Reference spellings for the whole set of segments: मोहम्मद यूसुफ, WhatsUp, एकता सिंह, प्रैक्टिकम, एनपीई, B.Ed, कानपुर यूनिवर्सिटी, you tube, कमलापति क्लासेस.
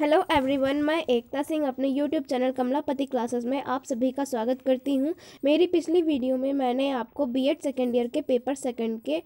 Hello everyone, मैं एकता सिंह अपने YouTube channel कमलापति क्लासेस में आप सभी का स्वागत करती हूं। मेरी पिछली वीडियो में मैंने आपको बीएड सेकेंड ईयर के पेपर सेकंड के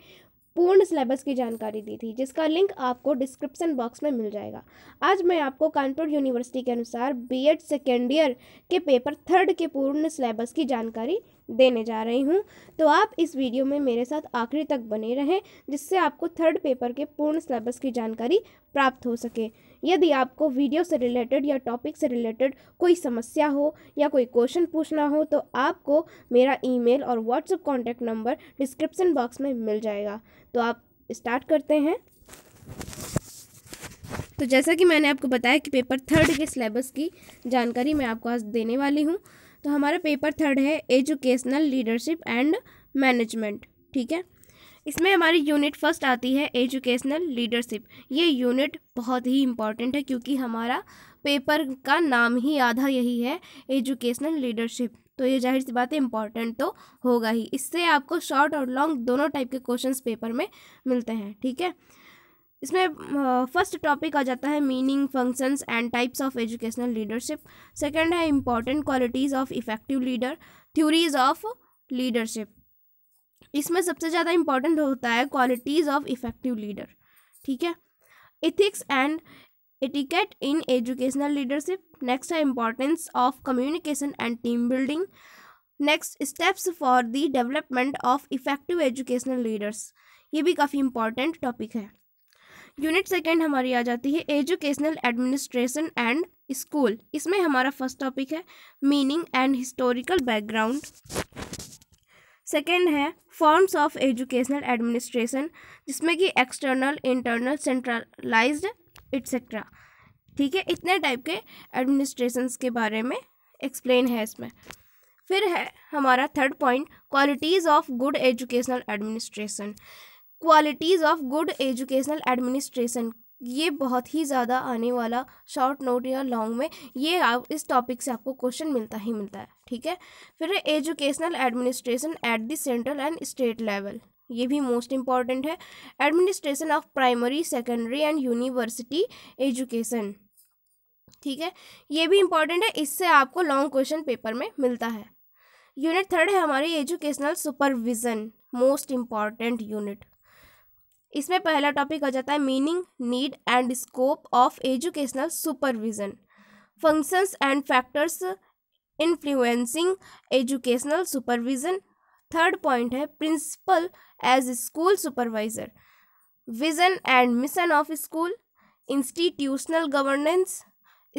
पूर्ण सिलेबस की जानकारी दी थी, जिसका लिंक आपको डिस्क्रिप्शन बॉक्स में मिल जाएगा। आज मैं आपको कानपुर यूनिवर्सिटी के अनुसार बीएड सेकेंड ईयर के पेपर थर्ड के पूर्ण सिलेबस की जानकारी देने जा रही हूँ, तो आप इस वीडियो में मेरे साथ आखिरी तक बने रहें, जिससे आपको थर्ड पेपर के पूर्ण सिलेबस की जानकारी प्राप्त हो सके। यदि आपको वीडियो से रिलेटेड या टॉपिक से रिलेटेड कोई समस्या हो या कोई क्वेश्चन पूछना हो तो आपको मेरा ईमेल और WhatsApp contact number description box में मिल जाएगा। तो आप स्टार्ट करते हैं। तो जैसा कि मैंने आपको बताया कि पेपर थर्ड के सिलेबस की जानकारी मैं आपको आज देने वाली हूँ। तो हमारा पेपर थर्ड है एजुकेशनल लीडरशिप एंड मैनेजमेंट, ठीक है। इसमें हमारी यूनिट फर्स्ट आती है एजुकेशनल लीडरशिप। ये यूनिट बहुत ही इम्पॉर्टेंट है क्योंकि हमारा पेपर का नाम ही आधा यही है, एजुकेशनल लीडरशिप। तो ये जाहिर सी बात है इम्पॉर्टेंट तो होगा ही। इससे आपको शॉर्ट और लॉन्ग दोनों टाइप के क्वेश्चंस पेपर में मिलते हैं, ठीक है। इसमें फर्स्ट टॉपिक आ जाता है meaning, functions and types of educational leadership. Second है important qualities of effective leader, theories of leadership. इसमें सबसे ज़्यादा इम्पॉर्टेंट होता है क्वालिटीज़ ऑफ इफेक्टिव लीडर, ठीक है। Ethics and etiquette in educational leadership. Next है importance of communication and team building. Next steps for the development of effective educational leaders. ये भी काफ़ी इम्पॉर्टेंट टॉपिक है। यूनिट सेकेंड हमारी आ जाती है एजुकेशनल एडमिनिस्ट्रेशन एंड स्कूल। इसमें हमारा फर्स्ट टॉपिक है meaning and historical background. Second है फॉर्म्स ऑफ एजुकेशनल एडमिनिस्ट्रेशन, जिसमें कि एक्सटर्नल, इंटरनल, सेंट्रलाइज्ड एटसेट्रा, ठीक है। इतने टाइप के एडमिनिस्ट्रेशंस के बारे में एक्सप्लेन है इसमें। फिर है हमारा third point qualities of good educational administration. Qualities of good educational administration ये बहुत ही ज़्यादा आने वाला शॉर्ट नोट या लॉन्ग में ये इस टॉपिक से आपको क्वेश्चन मिलता ही मिलता है, ठीक है। फिर educational administration at the central and state level, ये भी मोस्ट इम्पॉर्टेंट है। Administration of primary, secondary and university education, ठीक है। ये भी इम्पॉर्टेंट है, इससे आपको लॉन्ग क्वेश्चन पेपर में मिलता है। यूनिट थर्ड है हमारी educational supervision, most important unit. इसमें पहला टॉपिक आ जाता है meaning, need and scope of educational supervision, functions and factors influencing educational supervision. Third point है principal as school supervisor, vision and mission of school, institutional governance,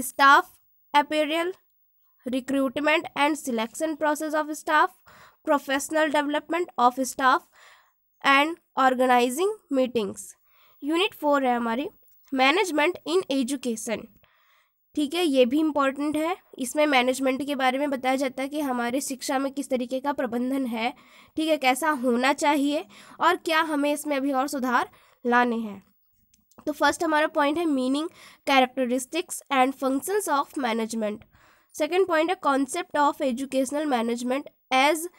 staff appearance, recruitment and selection process of staff, professional development of staff and organising meetings. Unit four है हमारी management in education, ठीक है। ये भी important है। इसमें management के बारे में बताया जाता है कि हमारे शिक्षा में किस तरीके का प्रबंधन है, ठीक है, कैसा होना चाहिए और क्या हमें इसमें अभी और सुधार लाने हैं। तो फर्स्ट हमारा पॉइंट है meaning, characteristics and functions of management. Second point है concept of educational management as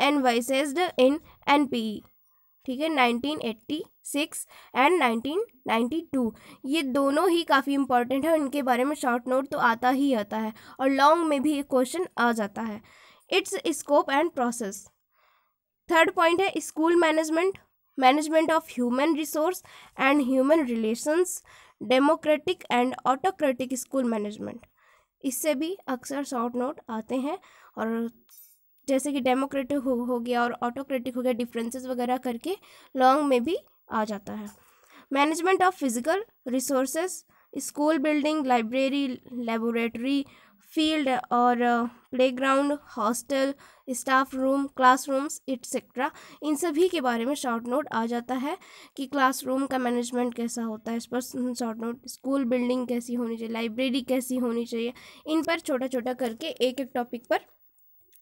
envisaged in एनपीई, ठीक है, 1986 एंड 1992। ये दोनों ही काफ़ी इम्पॉर्टेंट है, इनके बारे में शॉर्ट नोट तो आता ही आता है और लॉन्ग में भी एक क्वेश्चन आ जाता है। Its scope and process. Third point है school management, management of human resource and human relations, democratic and autocratic school management. इससे भी अक्सर शॉर्ट नोट आते हैं, और जैसे कि डेमोक्रेटिक हो गया और ऑटोक्रेटिक हो गया, डिफरेंसेस वगैरह करके लॉन्ग में भी आ जाता है। Management of physical resources, school building, library, laboratory, field और playground, hostel, staff room, classrooms etcetera. इन सभी के बारे में शॉर्ट नोट आ जाता है कि क्लासरूम का मैनेजमेंट कैसा होता है, इस पर शॉर्ट नोट। स्कूल बिल्डिंग कैसी होनी चाहिए, लाइब्रेरी कैसी होनी चाहिए, इन पर छोटा छोटा करके एक एक टॉपिक पर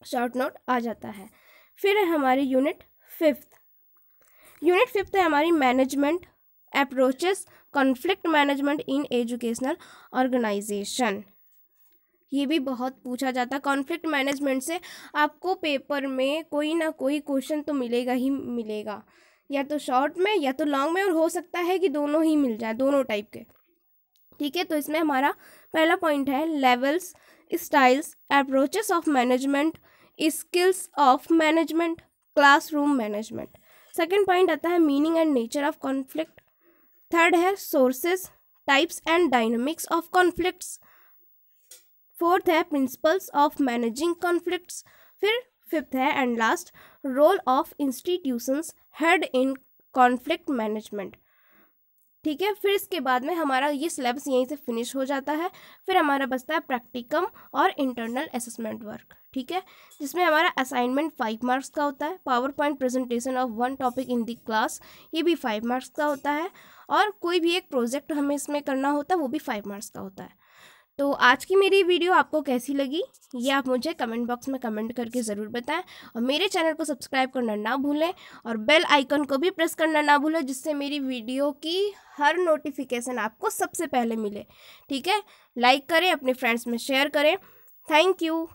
शॉर्ट नोट आ जाता है। फिर है हमारी यूनिट फिफ्थ। यूनिट फिफ्थ है हमारी management approaches, conflict management in educational organisation. ये भी बहुत पूछा जाता है। कॉन्फ्लिक्ट मैनेजमेंट से आपको पेपर में कोई ना कोई क्वेश्चन तो मिलेगा ही मिलेगा, या तो शॉर्ट में या तो लॉन्ग में, और हो सकता है कि दोनों ही मिल जाए, दोनों टाइप के। ठीक है। तो इसमें हमारा पहला पॉइंट है levels, styles, approaches of management, skills of management, classroom management. Second point आता है meaning and nature of conflict. Third है sources, types and dynamics of conflicts. Fourth है प्रिंसिपल्स ऑफ मैनेजिंग कॉन्फ्लिक्ट्स। फिर फिफ्थ है and last role of institutions head in conflict management. ठीक है, फिर इसके बाद में हमारा ये सिलेबस यहीं से फिनिश हो जाता है। फिर हमारा बचता है प्रैक्टिकम और इंटरनल असेसमेंट वर्क। ठीक है, जिसमें हमारा असाइनमेंट 5 मार्क्स का होता है, power point presentation of 1 topic in the class ये भी 5 मार्क्स का होता है, और कोई भी एक प्रोजेक्ट हमें इसमें करना होता है वो भी 5 मार्क्स का होता है। तो आज की मेरी वीडियो आपको कैसी लगी ये आप मुझे कमेंट बॉक्स में कमेंट करके ज़रूर बताएं, और मेरे चैनल को सब्सक्राइब करना ना भूलें और बेल आइकन को भी प्रेस करना ना भूलें, जिससे मेरी वीडियो की हर नोटिफिकेशन आपको सबसे पहले मिले। ठीक है, लाइक करें, अपने फ्रेंड्स में शेयर करें। Thank you.